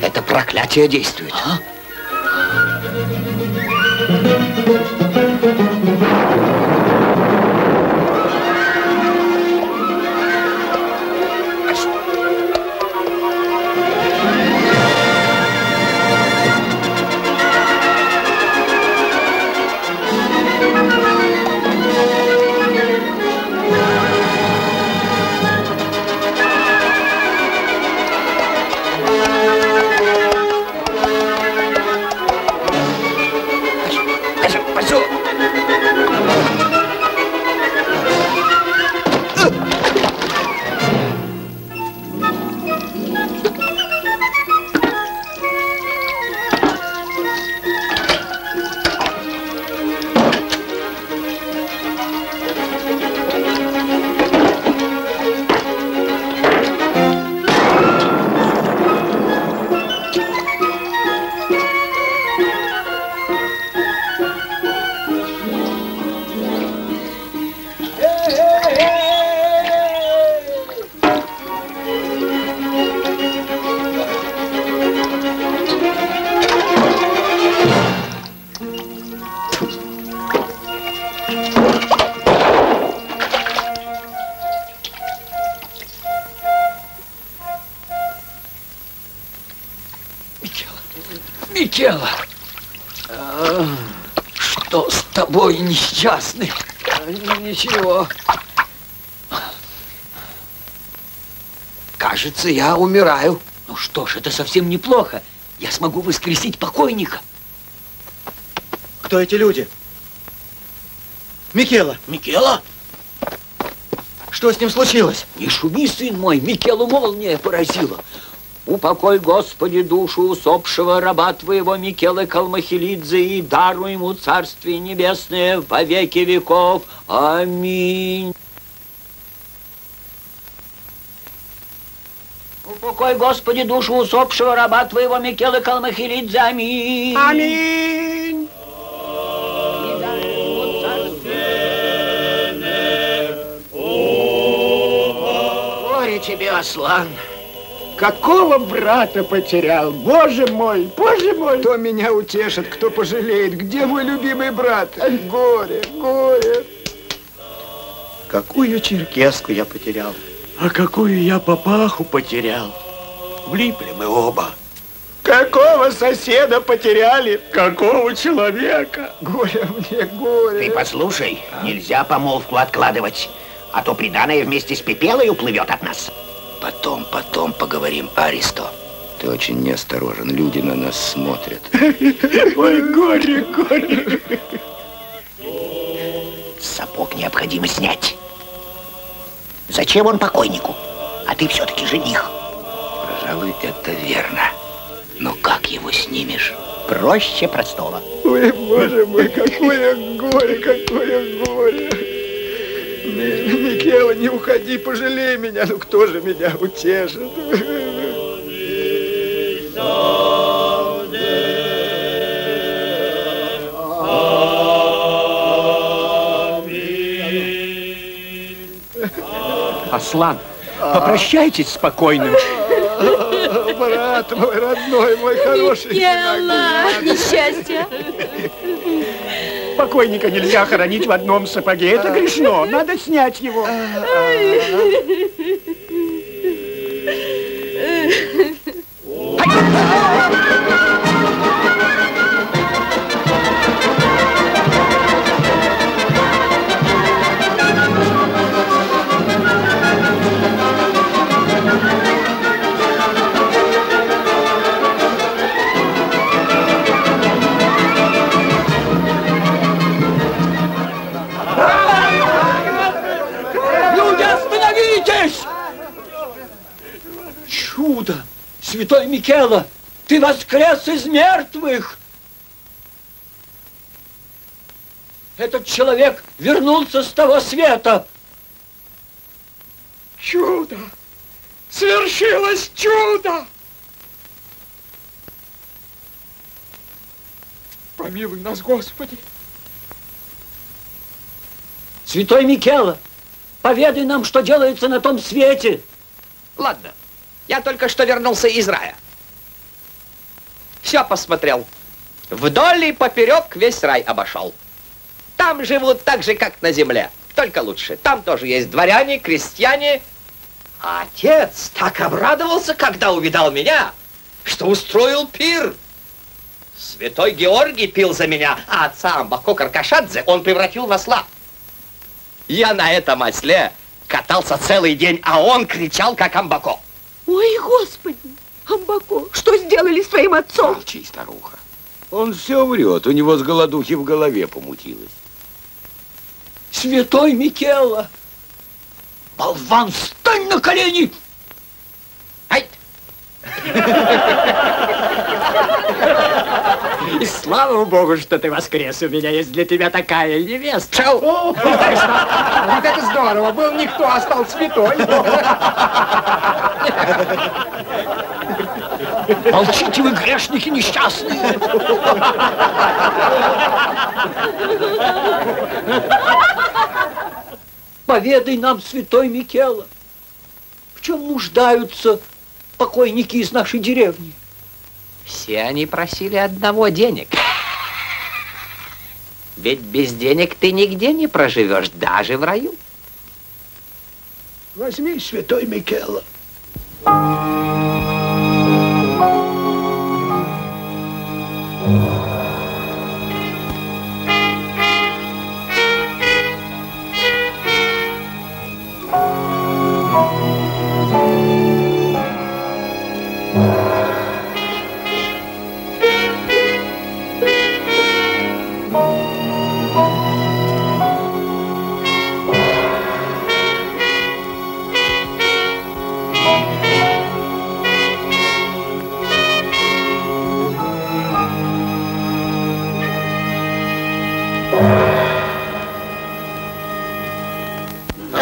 Это проклятие действует. А? Микела, что с тобой, несчастный? Ничего. Кажется, я умираю. Ну что ж, это совсем неплохо. Я смогу воскресить покойника. Кто эти люди? Микела. Микела? Что с ним случилось? Не шуми, сын мой, Микелу молния поразила. Упокой, Господи, душу усопшего раба Твоего Микелы Калмахелидзе и даруй ему Царствие Небесное во веки веков. Аминь. Упокой, Господи, душу усопшего раба Твоего Микелы Калмахелидзе. Аминь. Аминь. Горе тебе, Аслан. Какого брата потерял? Боже мой, боже мой! Кто меня утешит, кто пожалеет? Где мой любимый брат? Ай, горе, горе! Какую черкеску я потерял? А какую я папаху потерял? Влипли мы оба. Какого соседа потеряли? Какого человека? Горе мне, горе! Ты послушай, нельзя помолвку откладывать, а то приданое вместе с пепелой уплывет от нас. Потом поговорим, Аристо. Ты очень неосторожен, люди на нас смотрят. Ой, горе, горе. Сапог необходимо снять. Зачем он покойнику? А ты все-таки жених. Пожалуй, это верно. Но как его снимешь? Проще простого. Ой, боже мой, какое горе, какое горе. Микела, не уходи, пожалей меня, ну кто же меня утешит? Аслан, попрощайтесь спокойно. Брат мой, родной мой, хороший. Микела, несчастье. Покойника нельзя хоронить в одном сапоге. Это грешно. Надо снять его. Святой Микела, ты воскрес из мертвых! Этот человек вернулся с того света! Чудо! Свершилось чудо! Помилуй нас, Господи! Святой Микела, поведай нам, что делается на том свете! Ладно. Я только что вернулся из рая. Все посмотрел. Вдоль и поперек весь рай обошел. Там живут так же, как на земле. Только лучше. Там тоже есть дворяне, крестьяне. А отец так обрадовался, когда увидал меня, что устроил пир. Святой Георгий пил за меня, а отца Амбако Каркашадзе он превратил в осла. Я на этом осле катался целый день, а он кричал, как Амбако. Ой, Господи, Амбако, что сделали с твоим отцом? Молчи, старуха. Он все врет, у него с голодухи в голове помутилось. Святой Микела! Болван, встань на колени! Ай! И слава Богу, что ты воскрес, у меня есть для тебя такая невеста. Чего? Вот это здорово, был никто, а стал святой. Молчите вы, грешники несчастные! Поведай нам, святой Микела, в чем нуждаются покойники из нашей деревни? Все они просили одного — денег. Ведь без денег ты нигде не проживешь, даже в раю. Возьми, святой Микела.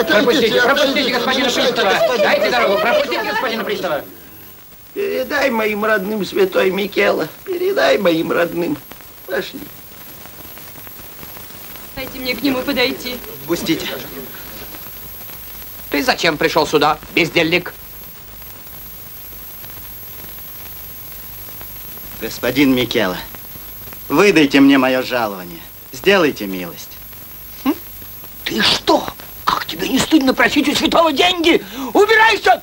Пропустите, пропустите господина пристава. Дайте дорогу, пропустите господина пристава. Передай моим родным, святой Микела. Передай моим родным. Пошли. Дайте мне к нему подойти. Пустите. Ты зачем пришел сюда, бездельник? Господин Микела, выдайте мне мое жалование. Сделайте милость. Хм? Ты что? Как тебе не стыдно просить у святого деньги? Убирайся!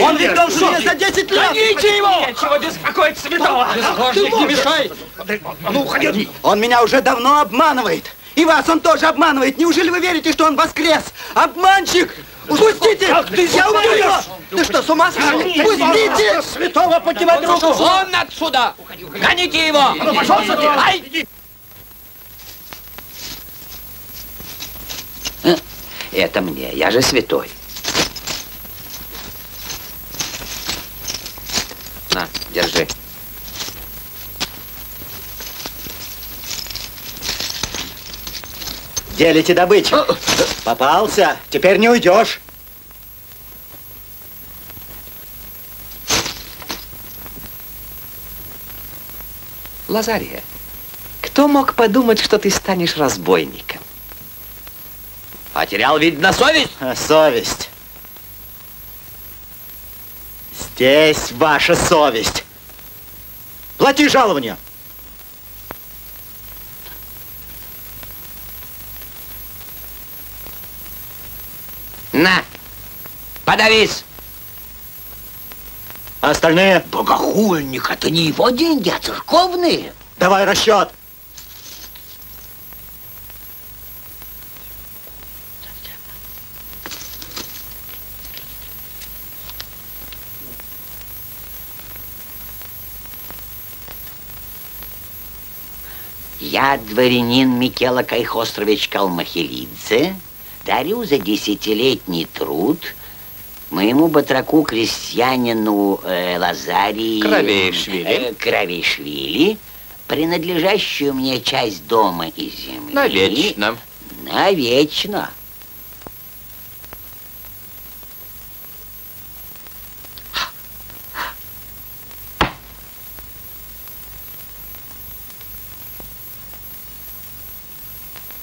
Он ведь должен мне за 10 лет! Гоните его! Чего беспокоить святого? Безбожник, не мешай! А ну, уходи! Он меня уже давно обманывает! И вас он тоже обманывает! Неужели вы верите, что он воскрес? Обманщик! Пустите! Я убью его! Ты что, с ума сошел? Пустите! Святого поднимать руку! Вон отсюда! Гоните его! Ну, пошел сюда! Это мне, я же святой. На, держи. Делите добычу. Попался, теперь не уйдешь. Лазария, кто мог подумать, что ты станешь разбойником? Потерял, видно, совесть? Совесть. Здесь ваша совесть. Плати жалование. На, подавись. А остальные? Богохульник, это не его деньги, а церковные. Давай расчет. Я, дворянин Микела Кайхострович Калмахелидзе, дарю за десятилетний труд моему батраку крестьянину Лазарии Кравейшвили, принадлежащую мне часть дома и земли. Навечно. Навечно.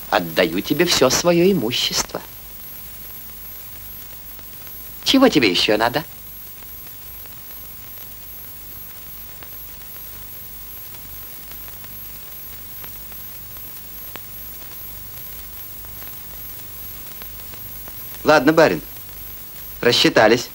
Отдаю тебе все свое имущество. Чего тебе еще надо? Ладно, барин, рассчитались.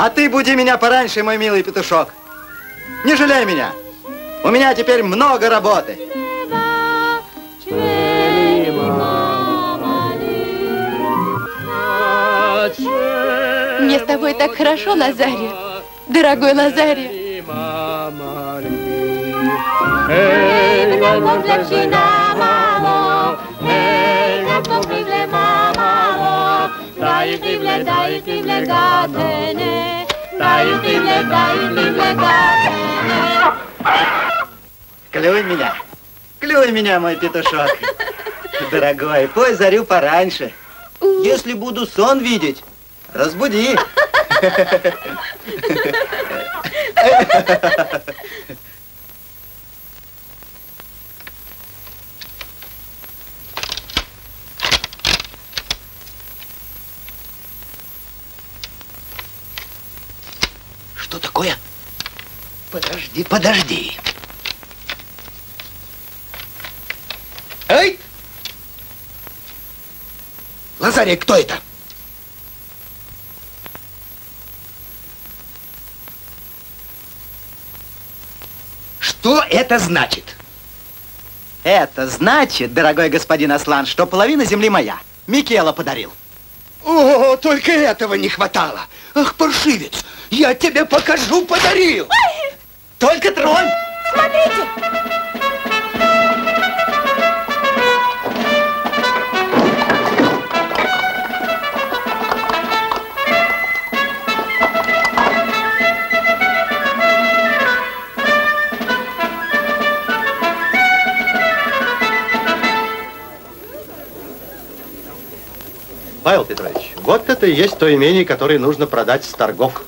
А ты буди меня пораньше, мой милый петушок. Не жалей меня. У меня теперь много работы. Мне с тобой так хорошо, Лазарий. Дорогой Лазарий. Клюй меня, мой петушок. Дорогой, пой зарю пораньше. Если буду сон видеть, разбуди. Что такое? Подожди, подожди. Эй! Лазарий, кто это? Что это значит? Это значит, дорогой господин Аслан, что половина земли моя. Микела подарил. О, только этого не хватало. Ах, паршивец, я тебе покажу, подарил. Ой! Только тронь. Смотрите. Павел Петрович, вот это и есть то имение, которое нужно продать с торгов.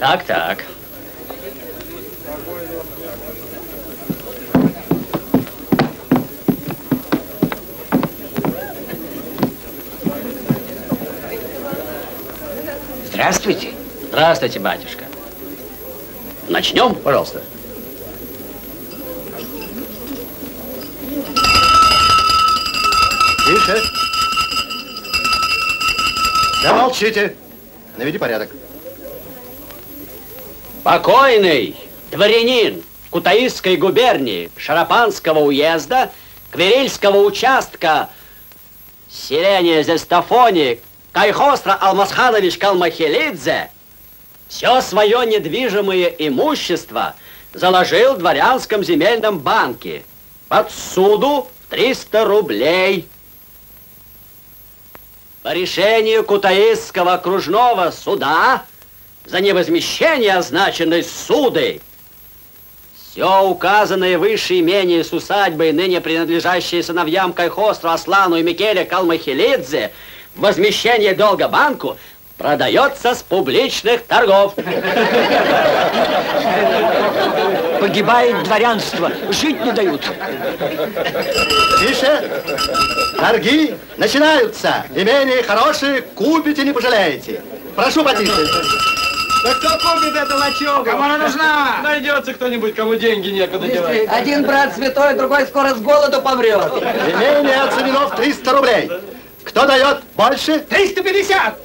Так, так. Здравствуйте. Здравствуйте, батюшка. Начнем, пожалуйста. Тише. Да молчите. Наведи порядок. Покойный дворянин Кутаисской губернии, Шарапанского уезда, Кверильского участка, селения Зестафони, Кайхостра Алмасханович Калмахелидзе все свое недвижимое имущество заложил в дворянском земельном банке под суду 300 рублей. По решению Кутаисского окружного суда за невозмещение означенной суды все указанное выше имение с усадьбой, ныне принадлежащие сыновьям Кайхостру, Аслану и Микеле Калмахелидзе, возмещение долга банку продается с публичных торгов. Погибает дворянство, жить не дают. Тише, торги начинаются. Имение хорошие, купите, не пожалеете. Прошу потише. Да кто купит эту лачугу? Кому она нужна? Найдется кто-нибудь, кому деньги некуда делать. Один брат святой, другой скоро с голоду помрет. Имение оценено в 300 рублей. Кто дает больше? 350!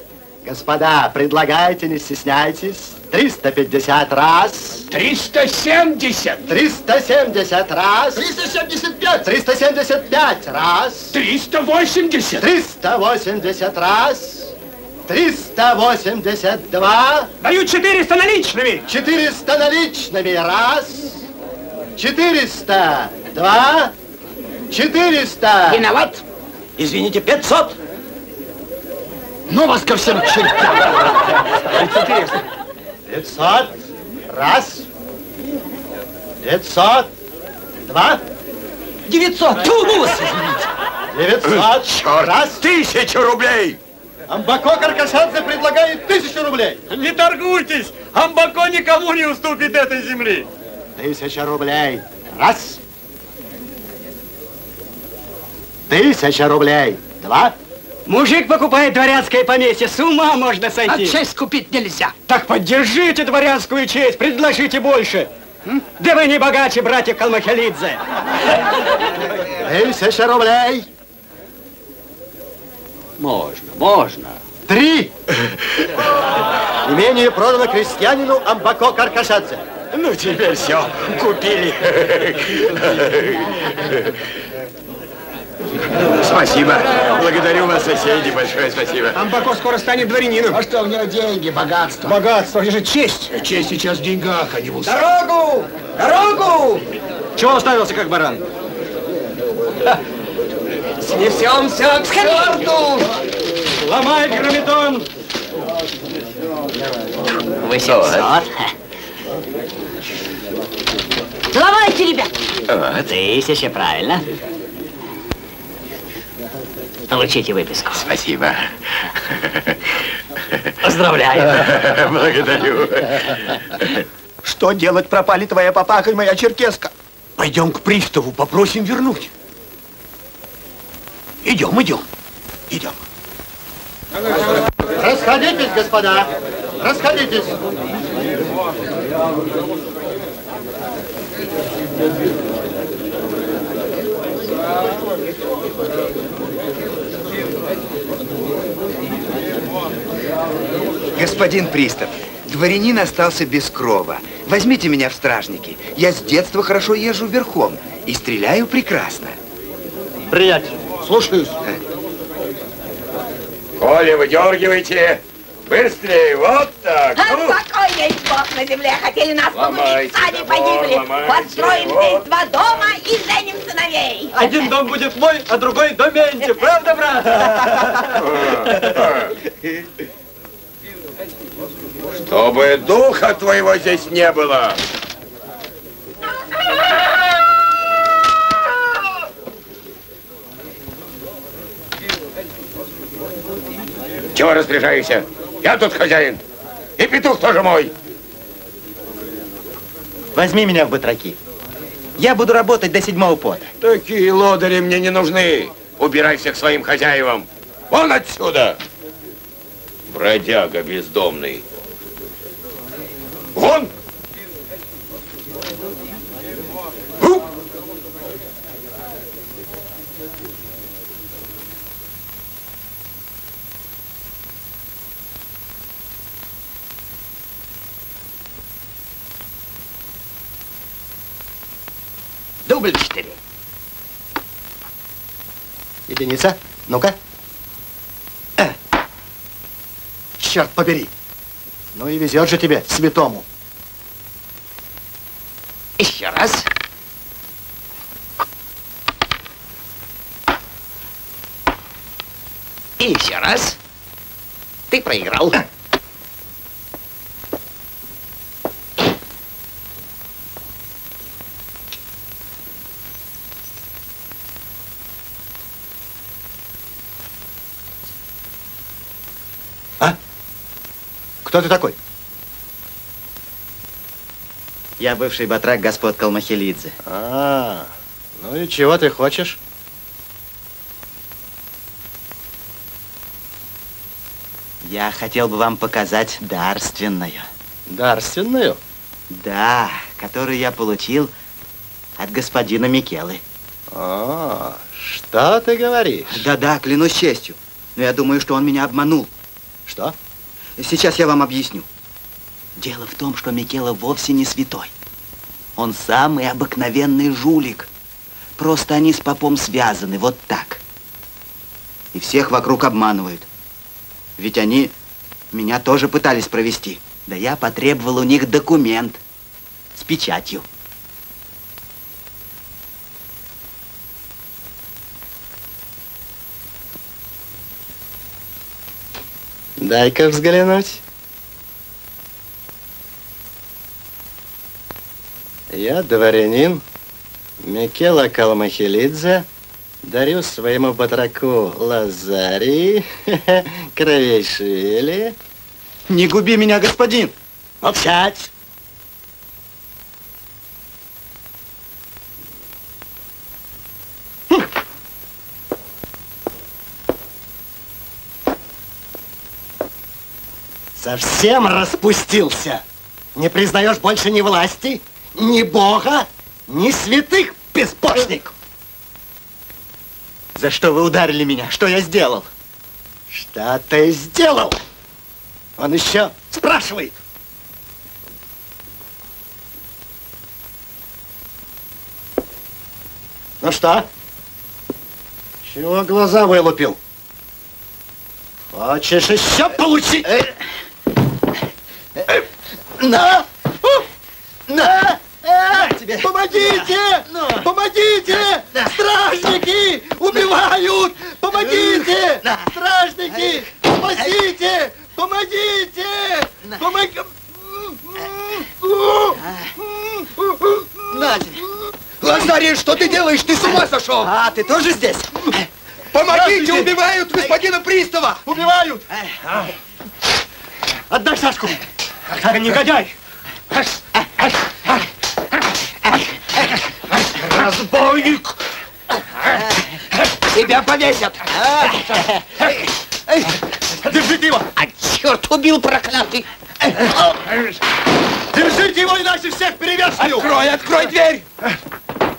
Господа, предлагайте, не стесняйтесь. 350 раз. 370! 370 раз. 375! 375 раз. 380! 380 раз. 382. Даю 400 наличными. 400 наличными. Раз. 400. Два. 400. Виноват. Извините, 500. Ну вас ко всем чертям. 500. Раз. 500. Два. 900. 900. Черт. Раз. 1000 рублей. Амбако Каркашадзе предлагает 1000 рублей. Не торгуйтесь, Амбако никому не уступит этой земли. 1000 рублей. Раз. 1000 рублей. Два. Мужик покупает дворянское поместье, с ума можно сойти. А честь купить нельзя. Так поддержите дворянскую честь, предложите больше. Да вы не богаче, братья Калмахелидзе. 1000 рублей. Можно, можно. 3. Имение продано крестьянину Амбако Каркашадзе. Ну теперь все, купили. Спасибо. Благодарю вас, соседи, большое спасибо. Амбако скоро станет дворянином. А что, у него деньги, богатство. Богатство, это же честь. Честь сейчас в деньгах, а не в усах. Дорогу! Дорогу! Чего уставился, как баран? Снесемся к черту! Ломай граммитон! 800. Ломайте, ребят! Вот. 1000, правильно. Получите выписку. Спасибо. Поздравляю. Благодарю. Что делать? Пропали твоя папаха и моя черкеска. Пойдем к приставу, попросим вернуть. Идем, идем, идем. Расходитесь, господа, расходитесь. Господин пристав, дворянин остался без крова. Возьмите меня в стражники. Я с детства хорошо езжу верхом и стреляю прекрасно. Приятель. Слушаюсь. Коля, выдергивайте. Быстрее, вот так. Ну. Спокойнее, бог на земле. Хотели нас погубить, сами погибли. Построим здесь 2 дома и женим сыновей. Один дом будет мой, а другой Доментьев. Правда, брат? Чтобы духа твоего здесь не было. Чего распоряжаешься? Я тут хозяин. И петух тоже мой. Возьми меня в батраки. Я буду работать до седьмого пота. Такие лодыри мне не нужны. Убирайся к своим хозяевам. Вон отсюда! Бродяга бездомный. Вон! Дубль 4. Единица. Ну-ка. Черт побери. Ну и везет же тебе, святому. Еще раз. И еще раз. Ты проиграл. Кто ты такой? Я бывший батрак господ Калмахелидзе. Ну и чего ты хочешь? Я хотел бы вам показать дарственную. Дарственную? Да, которую я получил от господина Микелы. Что ты говоришь? Да-да, клянусь честью. Но я думаю, что он меня обманул. Что? Сейчас я вам объясню. Дело в том, что Микела вовсе не святой. Он самый обыкновенный жулик. Просто они с попом связаны, вот так. И всех вокруг обманывают. Ведь они меня тоже пытались провести. Да я потребовал у них документ с печатью. Дай-ка взглянуть. Я, дворянин Микела Калмахелидзе, дарю своему батраку Лазарий, Кравейшвили. Не губи меня, господин! Молчать! Совсем распустился. Не признаешь больше ни власти, ни Бога, ни святых, беспошник. За что вы ударили меня? Что я сделал? Что ты сделал? Он еще спрашивает. Ну что? Чего глаза вылупил? Хочешь еще получить? На! На! Тебе. Помогите! На. Помогите! На. Стражники! Убивают! Помогите! На. Стражники! Спасите! Помогите! Помогите! На тебе! Лазарий, что ты делаешь? Ты с ума сошел! А, ты тоже здесь? Помогите! Убивают господина пристава! Убивают! Отдай Сашку! Ах, негодяй! Разбойник! Тебя повесят! Держите его! А черт, убил проклятый! Держите его, иначе всех перевешаю! Открой, открой дверь!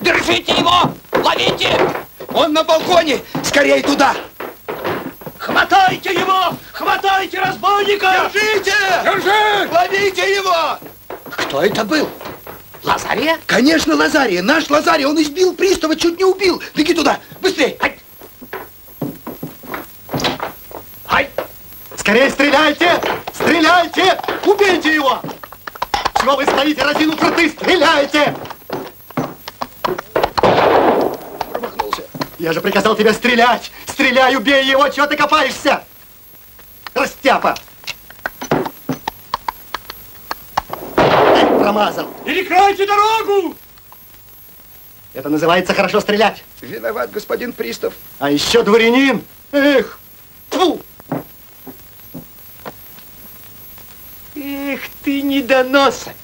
Держите его! Ловите! Он на балконе! Скорей туда! Хватайте его! Хватайте разбойника! Держите! Держи! Ловите его! Кто это был? Лазария? Конечно, Лазария. Наш Лазарий. Он избил пристава, чуть не убил. Беги туда! Быстрей! Ай! Ай! Скорее стреляйте! Стреляйте! Убейте его! Чего вы стоите, разинув рты? Стреляйте! Промахнулся. Я же приказал тебе стрелять! Стреляй, убей его! Чего ты копаешься? Растяпа! Промазал! Перекройте дорогу! Это называется хорошо стрелять. Виноват, господин пристав. А еще дворянин! Эх! Тьфу! Эх ты, недоносок!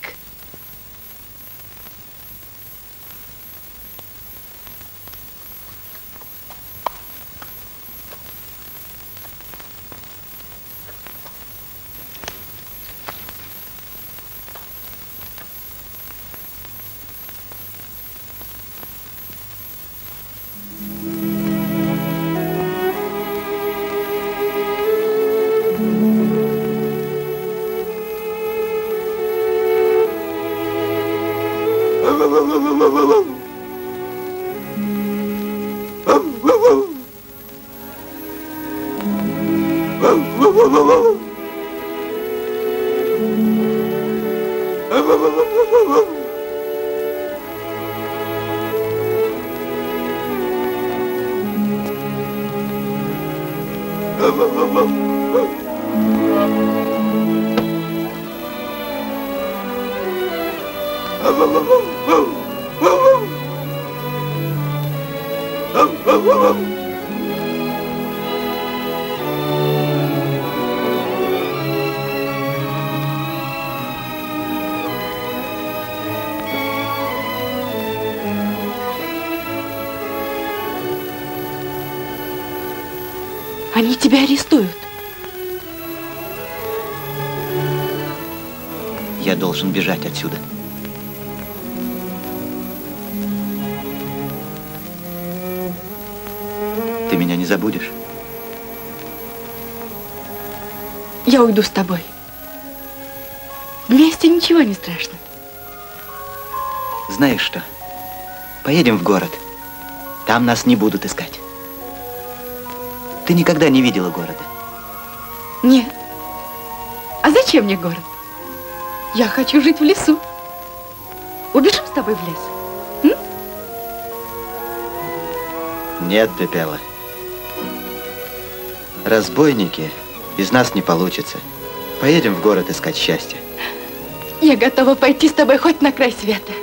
Они тебя арестуют. Я должен бежать отсюда. Ты меня не забудешь? Я уйду с тобой. Вместе ничего не страшно. Знаешь что? Поедем в город. Там нас не будут искать. Ты никогда не видела города? Нет. А зачем мне город? Я хочу жить в лесу. Убежим с тобой в лес? М? Нет, Пепела. Разбойники из нас не получится. Поедем в город искать счастье. Я готова пойти с тобой хоть на край света.